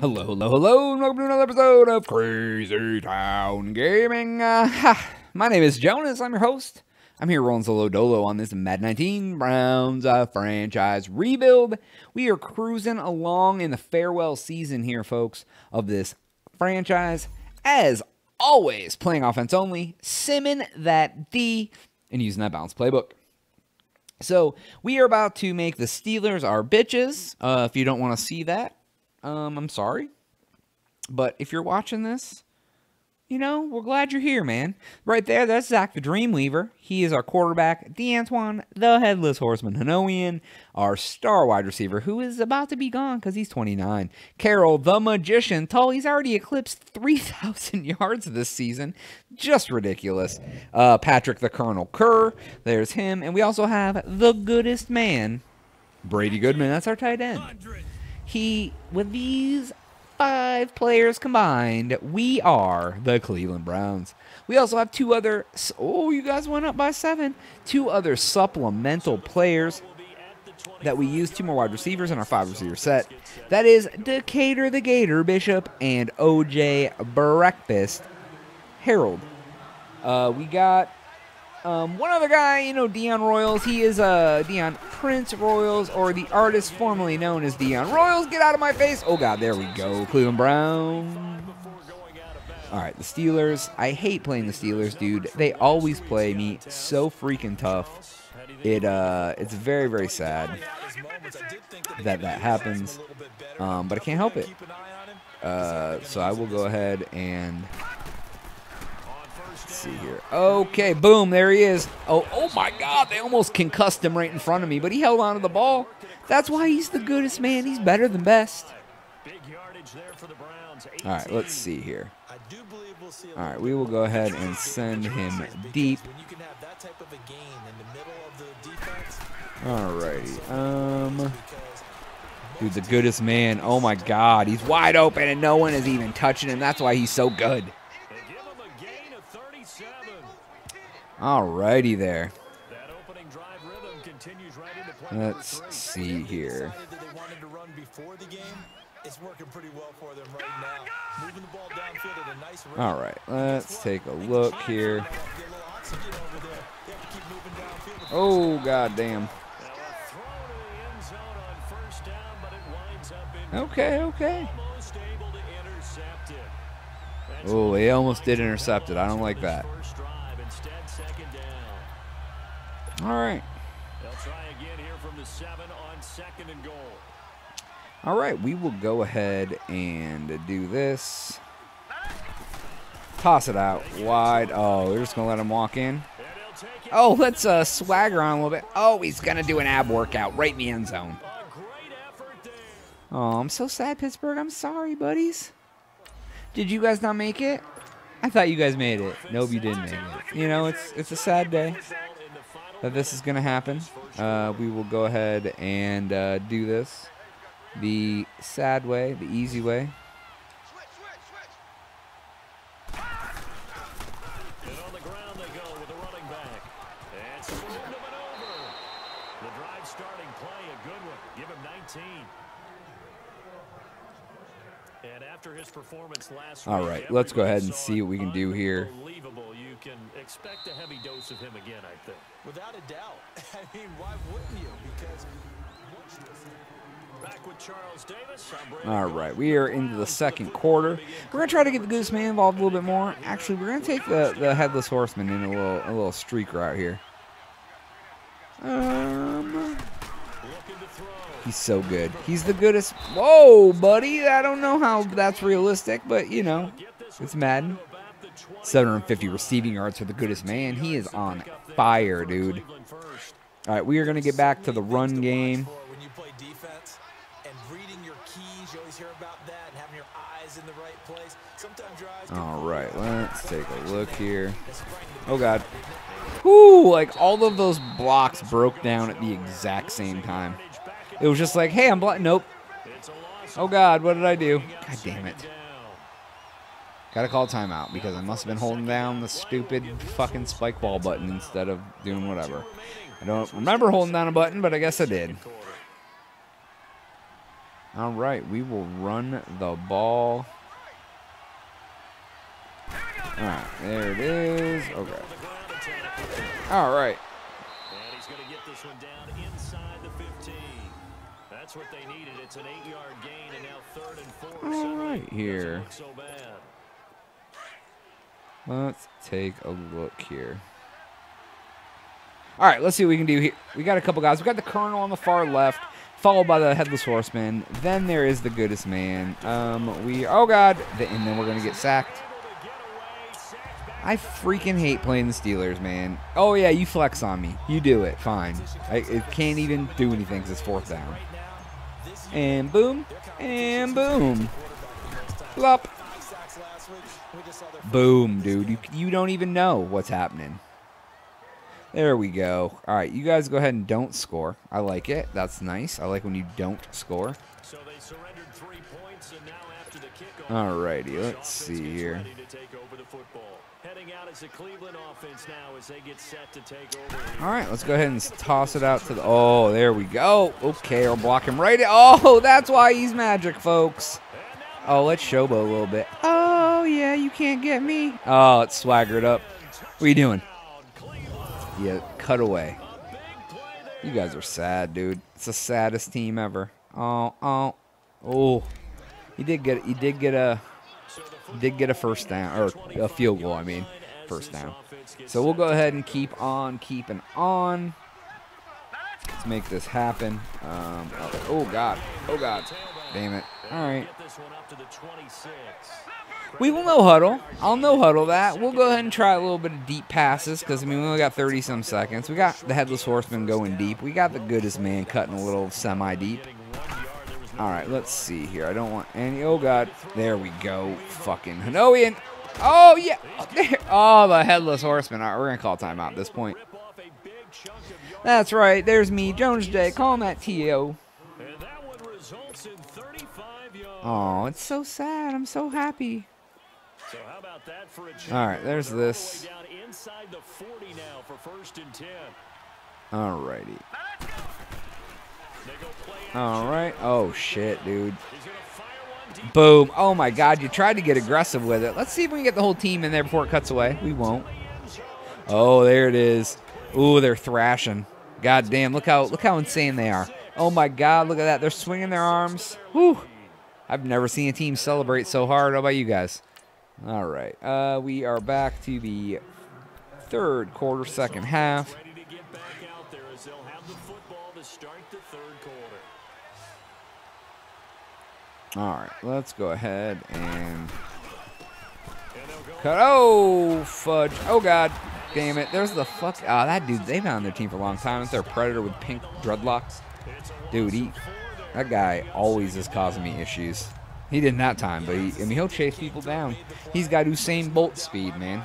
Hello, hello, hello, and welcome to another episode of Crazy Town Gaming. My name is Jonas, I'm your host. I'm here rolling solo dolo on this Mad 19 Browns franchise rebuild. We are cruising along in the farewell season here, folks, of this franchise. As always, playing offense only, simming that D, and using that balanced playbook. So, we are about to make the Steelers our bitches. If you don't want to see that, I'm sorry, but if you're watching this, you know, we're glad you're here, man. Right there, that's Zach the Dreamweaver. He is our quarterback, DeAntoine, the Headless Horseman, Hanoian, our star wide receiver, who is about to be gone because he's 29. Carol the Magician, he's already eclipsed 3,000 yards this season. Just ridiculous. Patrick the Colonel Kerr, there's him. And we also have the goodest man, Brady Goodman. That's our tight end. He, with these 5 players combined, we are the Cleveland Browns. We also have 2 other, oh, you guys went up by 7. 2 other supplemental players that we use, 2 more wide receivers in our 5 receiver set. That is Decatur the Gator Bishop and OJ Breakfast Harold. We got one other guy, you know, Deion Royals. He is Deion Prince Royals, or the artist formerly known as Deion Royals. Get out of my face. Oh, God, there we go. Cleveland Brown. All right, the Steelers. I hate playing the Steelers, dude. They always play me so freaking tough. It's very, very sad that that happens, but I can't help it. So I will go ahead and... see here. Okay, boom, there he is. Oh my God, they almost concussed him right in front of me, but he held on to the ball. That's why he's the goodest man. He's better than best. All right, let's see here. All right, we will go ahead and send him deep. All righty. Dude, the goodest man. Oh my God, he's wide open and no one is even touching him. That's why he's so good. Alrighty there. Let's see here. Alright, let's take a look here. Oh, goddamn. Okay, okay. Oh, he almost did intercept it. I don't like that. All right. They'll try again here from the 7 on 2nd and goal. All right, we will go ahead and do this. Toss it out wide. Oh, we're just going to let him walk in. Oh, let's swagger on a little bit. Oh, he's going to do an ab workout right in the end zone. Oh, I'm so sad, Pittsburgh. I'm sorry, buddies. Did you guys not make it? I thought you guys made it. Nope, you didn't make it. You know, it's a sad day that this is going to happen. We will go ahead and do this the sad way, the easy way. All right, let's go ahead and see what we can do here. Can expect a heavy dose of him again, I think. Without a doubt. I mean, why wouldn't you? Because back with Charles Davis. All right, we are into the 2nd quarter. We're gonna try to get the Goose Man involved a little bit more. Actually, we're gonna take the Headless Horseman in a little streak right here. He's so good. He's the goodest. Whoa, buddy! I don't know how that's realistic, but you know, it's Madden. 750 receiving yards for the goodest man. He is on fire, dude. All right, we are going to get back to the run game. All right, let's take a look here. Oh, God. Whoo, like all of those blocks broke down at the exact same time. It was just like, hey, I'm blocking. Nope. Oh, God, what did I do? God damn it. Gotta call timeout because I must have been holding down the stupid fucking spike ball button instead of doing whatever. I don't remember holding down a button, but I guess I did. All right, we will run the ball. All right, there it is. Okay. All right. And he's going to get this one down inside the 15. That's what they needed. It's an 8-yard gain, and now 3rd and 4. All right, here. Let's take a look here. All right, let's see what we can do here. We got a couple guys. We got the Colonel on the far left, followed by the Headless Horseman. Then there is the Goodest Man. Oh, God. And then we're going to get sacked. I freaking hate playing the Steelers, man. Oh, yeah, you flex on me. You do it. Fine. It can't even do anything because it's 4th down. And boom. And boom. Flop. Boom, dude. You don't even know what's happening. There we go. All right, you guys go ahead and don't score. I like it. That's nice. I like when you don't score. So they surrendered 3 points, and now after the kickoff, all righty, let's see here. All right, let's go ahead and toss it out to the... Oh, there we go. Okay, I'll block him right... Oh, that's why he's magic, folks. Oh, let's showboat a little bit. Oh, yeah, you can't get me. Oh, it's swaggered up. What are you doing? Yeah, cut away. You guys are sad, dude. It's the saddest team ever. Oh. He did get a first down, or a field goal, I mean. First down. So we'll go ahead and keep on keeping on. Let's make this happen. Oh god. Damn it. Alright. We will no huddle. I'll no huddle that. We'll go ahead and try a little bit of deep passes because, I mean, we only got 30-some seconds. We got the Headless Horseman going deep. We got the Goodest Man cutting a little semi-deep. All right, let's see here. I don't want any. Oh, God. There we go. Fucking Hanoian. Oh, yeah. Oh, the Headless Horseman. All right, we're going to call timeout at this point. That's right. There's me, Jones J. Call him at T.O. Oh, it's so sad. I'm so happy. So how about that for a... All right, there's this. All righty. All right. Oh, shit, dude. Boom. Oh, my God. You tried to get aggressive with it. Let's see if we can get the whole team in there before it cuts away. We won't. Oh, there it is. Ooh, they're thrashing. God damn. Look how insane they are. Oh, my God. Look at that. They're swinging their arms. Woo. I've never seen a team celebrate so hard. How about you guys? All right. We are back to the 3rd quarter, 2nd half. All right. Let's go ahead and cut. Oh, fudge. Oh, God. Damn it. There's the fuck. Oh, that dude. They've been on their team for a long time. It's their predator with pink dreadlocks. Dude, that guy always is causing me issues. He didn't that time, but he'll chase people down. He's got Usain Bolt speed, man.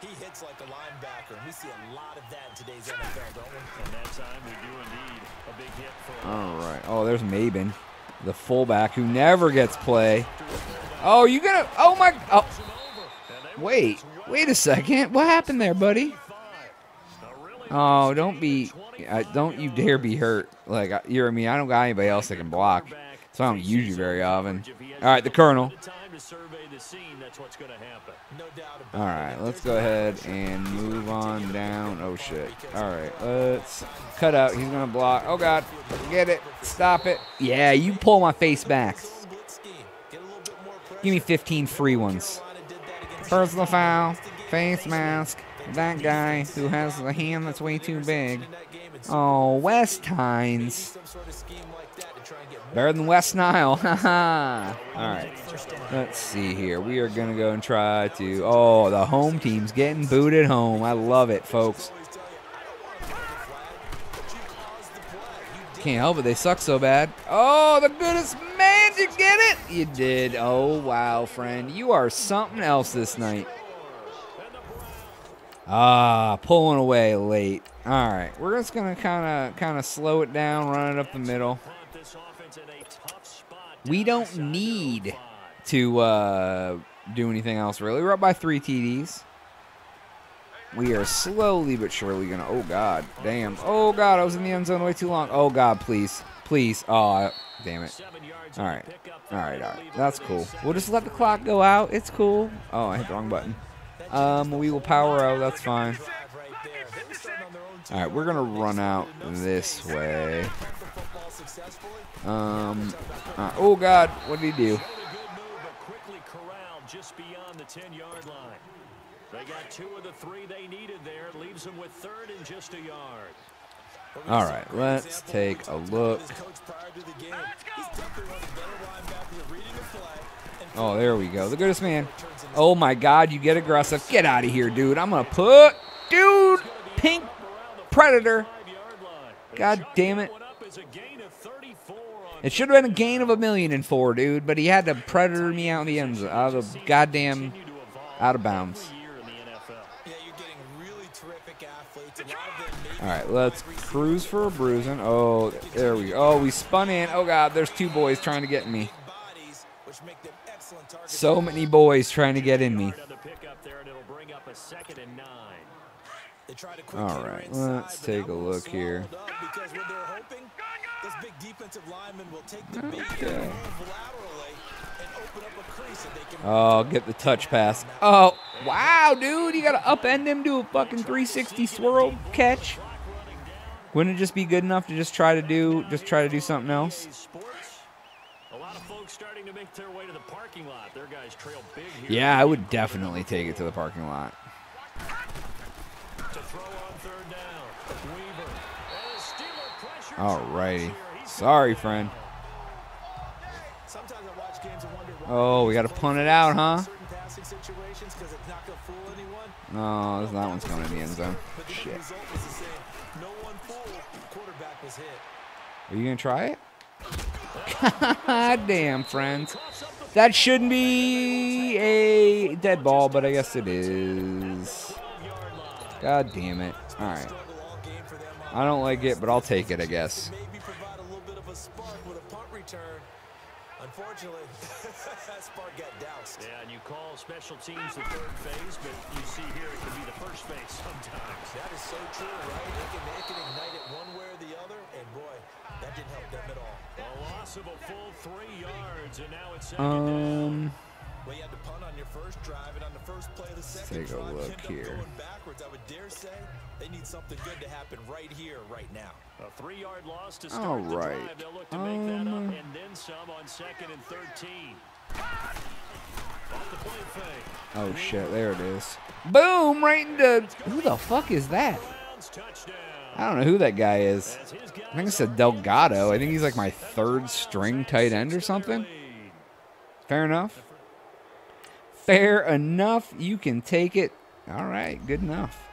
He hits like a linebacker. We see a lot of that in today's NFL, don't we? And that time we do indeed a big hit for... All right. Oh, there's Maben, the fullback who never gets play. Oh, you got to... Oh, my... Oh. Wait a second. What happened there, buddy? Oh, don't you dare be hurt. Like, you know what I mean? I don't got anybody else that can block, so I don't use you very often. All right, the Colonel. All right, let's go ahead and move on down. Oh, shit. All right, let's cut out. He's going to block. Oh, God. Get it. Stop it. Yeah, you pull my face back. Give me 15 free ones. Personal foul, face mask. That guy who has the hand that's way too big. Oh, West Hines. Better than West Nile. Haha. All right. Let's see here. We are going to go and try to... Oh, the home team's getting booted home. I love it, folks. Can't help it. They suck so bad. Oh, the Goodest Man. Did you get it? You did. Oh, wow, friend. You are something else this night. Ah, pulling away late. All right, we're just gonna kind of slow it down, run it up the middle. We don't need to do anything else really. We're up by 3 TDs. We are slowly but surely gonna... Oh, God, damn. Oh, God, I was in the end zone way too long. Oh, God, please, please. Oh, Damn it. All right. That's cool. We'll just let the clock go out. It's cool. Oh, I hit the wrong button. We will power out. That's fine. All right, we're going to run out this way. Oh, God. What did he do? Just beyond the 10-yard line. They got two of the three they needed there. Leaves them with third and just a yard. All right, let's take a look. Oh, there we go. The goodest man. Oh, my God, you get aggressive. Get out of here, dude. I'm going to put... Dude, pink predator. God damn it. It should have been a gain of $1,004,000, dude, but he had to predator me out in the end, out of goddamn, out of bounds. All right, let's cruise for a bruising. Oh, there we go. Oh, we spun in. Oh, God, there's two boys trying to get me. So many boys trying to get in me. All right, let's take a look here. This big defensive lineman will take the big move laterally and open up a crease that they can. Oh, get the touch pass. Oh, wow, dude. You got to upend him, do a fucking 360 swirl catch. Wouldn't it just be good enough to just try to do something else? A lot of folks starting to make their way to the parking lot. Their guys trail big here. Yeah, I would definitely take it to the parking lot. To throw on third down. Weaver. Alrighty. Sorry, friend. Oh, we got to punt it out, huh? No, that one's going in the end zone. Shit. Are you going to try it? God damn, friends. That shouldn't be a dead ball, but I guess it is. God damn it. Alright. I don't like it, but I'll take it, I guess. Yeah, and you call special teams the third phase, but you see here it can be the first phase sometimes. That is so true, right? They can ignite it one way or the other, and boy, that didn't help them at all. A loss of a full 3 yards, and now it's second down. Well, you had to punt on your first drive, and on the first play of the second drive, you end up going backwards. I would dare say they need something good to happen right here, right now. A 3 yard loss to start the drive. They'll look to make that up, and then some on second and 13. Off the play fake. Oh, shit, there it is. Boom, right into... Who the fuck is that? I don't know who that guy is. I think it's a Delgado. I think he's like my third string tight end or something. Fair enough. Fair enough. You can take it. All right. Good enough.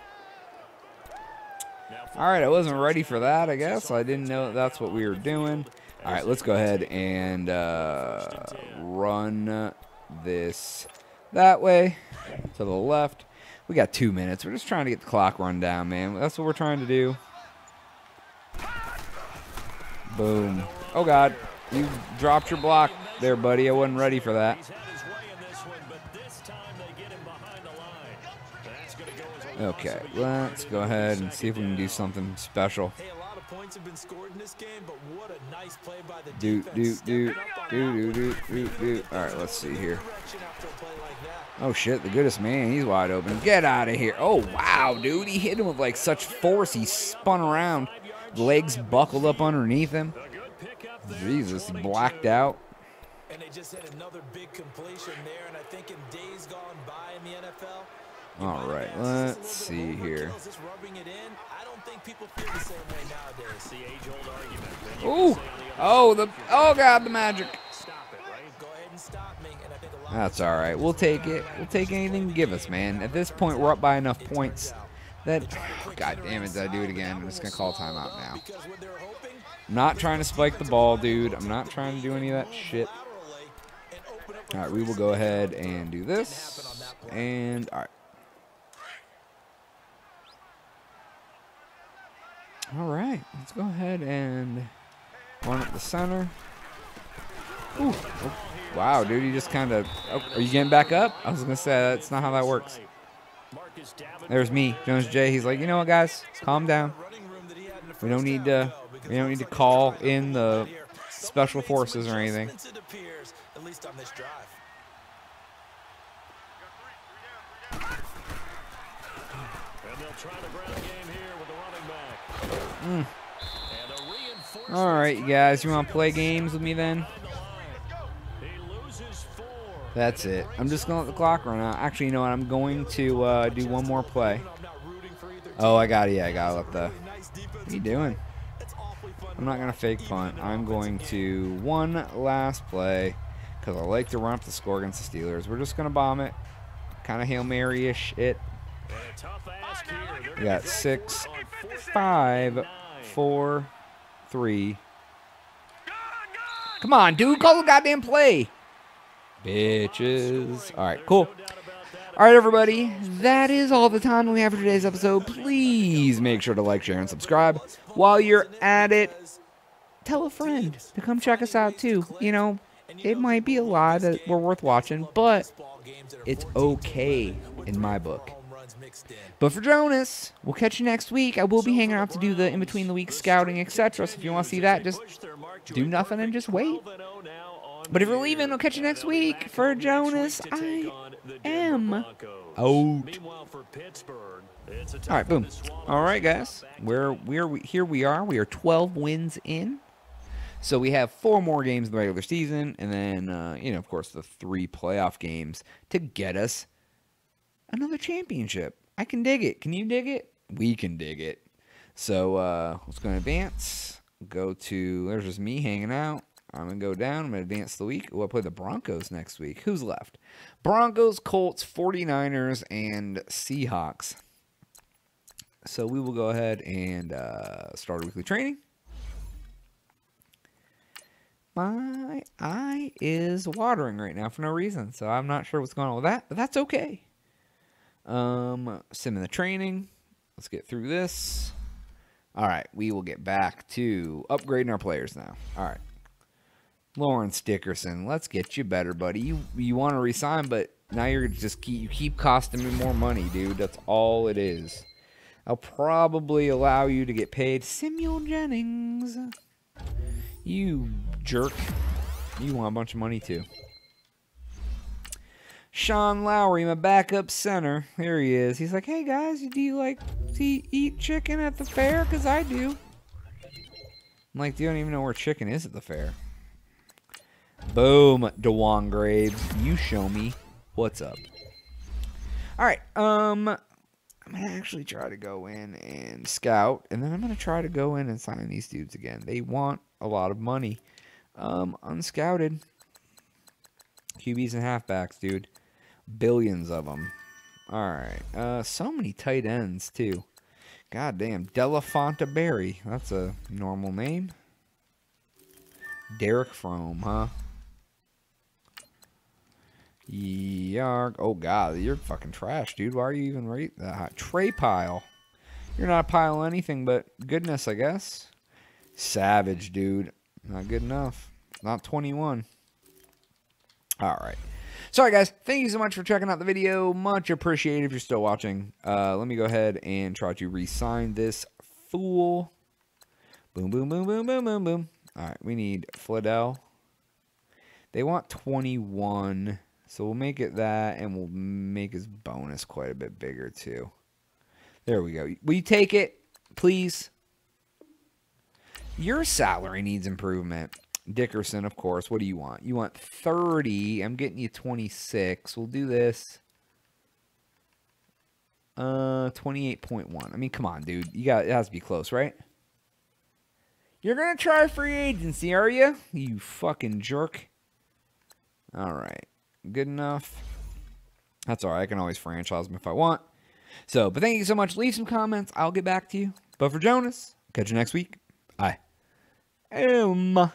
All right. I wasn't ready for that, I guess. I didn't know that's what we were doing. All right. Let's go ahead and run this that way to the left. We got 2 minutes. We're just trying to get the clock run down, man. That's what we're trying to do. Boom. Oh, God. You dropped your block there, buddy. I wasn't ready for that. Okay, let's go ahead and see if we can do something special. Do. All right, let's see here. Oh, shit, the goodest man. He's wide open. Get out of here. Oh, wow, dude. He hit him with, like, such force. He spun around. Legs buckled up underneath him. Jesus, he blacked out. And they just had another big completion there, and I think in days gone by in the NFL... All right, let's see here. Ooh. Oh, God, the magic. That's all right. We'll take it. We'll take anything you give us, man. At this point, we're up by enough points that... Oh, God damn it, did I do it again? I'm just going to call timeout now. I'm not trying to spike the ball, dude. I'm not trying to do any of that shit. All right, we will go ahead and do this. And, all right. All right, let's go ahead and run up the center. Ooh, oh, wow, dude, you just kind of... Oh, are you getting back up? I was going to say, that's not how that works. There's me, Jones J. He's like, you know what, guys? Calm down. We don't need to call in the special forces or anything. At least on this drive. And they'll try the ground game here with the running back. All right, you guys, you want to play games with me then? That's it. I'm just going to let the clock run out. Actually, you know what? I'm going to do one more play. Oh, I got it. Yeah, I got to let the... What are you doing? I'm not going to fake punt. I'm going to one last play because I like to run up the score against the Steelers. We're just going to bomb it. Kind of Hail Mary-ish it. We got 6, 5, 4, 3. Come on, dude. Call the goddamn play. Bitches. All right, cool. All right, everybody. That is all the time we have for today's episode. Please make sure to like, share, and subscribe. While you're at it, tell a friend to come check us out, too. You know, it might be a lie that we're worth watching, but it's okay in my book. But for Jonas, we'll catch you next week. I will be hanging out to do the in-between-the-week scouting, etc. So if you want to see that, just do nothing and just wait. But if you're leaving, I'll catch you next week. For Jonas, I am out. All right, boom. All right, guys. Here we are. We are 12 wins in. So we have 4 more games in the regular season, and then, you know, of course, the 3 playoff games to get us another championship. I can dig it. Can you dig it? We can dig it. So let's go and advance. Go to, there's just me hanging out. I'm going to go down. I'm going to advance the week. Oh, I play the Broncos next week. Who's left? Broncos, Colts, 49ers, and Seahawks. So we will go ahead and start our weekly training. My eye is watering right now for no reason, so I'm not sure what's going on with that, but that's okay. Sim in the training. Let's get through this. All right, we will get back to upgrading our players now. All right. Lawrence Dickerson, let's get you better, buddy. You want to resign, but now you're just keep costing me more money, dude. That's all it is. I'll probably allow you to get paid. Samuel Jennings, you jerk. You want a bunch of money too. Sean Lowry, my backup center. There he is. He's like, hey guys, do you like to eat chicken at the fair? Because I do. I'm like, you don't even know where chicken is at the fair. Boom, Dewan Graves. You show me what's up. All right, I'm going to actually try to go in and scout, and then I'm going to try to go in and sign these dudes again. They want a lot of money. Unscouted. QBs and halfbacks, dude. Billions of them. All right. So many tight ends, too. Goddamn. Delafontaberry. That's a normal name. Derek Frome, huh? Yarg. Oh, God. You're fucking trash, dude. Why are you even rate that high? Tray pile. You're not a pile of anything but goodness, I guess. Savage, dude. Not good enough. Not 21. All right. Sorry, guys. Thank you so much for checking out the video. Much appreciated if you're still watching. Let me go ahead and try to re-sign this fool. Boom, boom, boom, boom, boom, boom, boom. All right. We need Fladell. They want 21. So we'll make it that, and we'll make his bonus quite a bit bigger, too. There we go. Will you take it, please? Your salary needs improvement. Dickerson, of course. What do you want? You want 30. I'm getting you 26. We'll do this. 28.1. I mean, come on, dude. You got, it has to be close, right? You're gonna try free agency, are you? You fucking jerk. All right, good enough. That's all right. I can always franchise them if I want. So, but thank you so much. Leave some comments. I'll get back to you. But for Jonas, catch you next week. I am.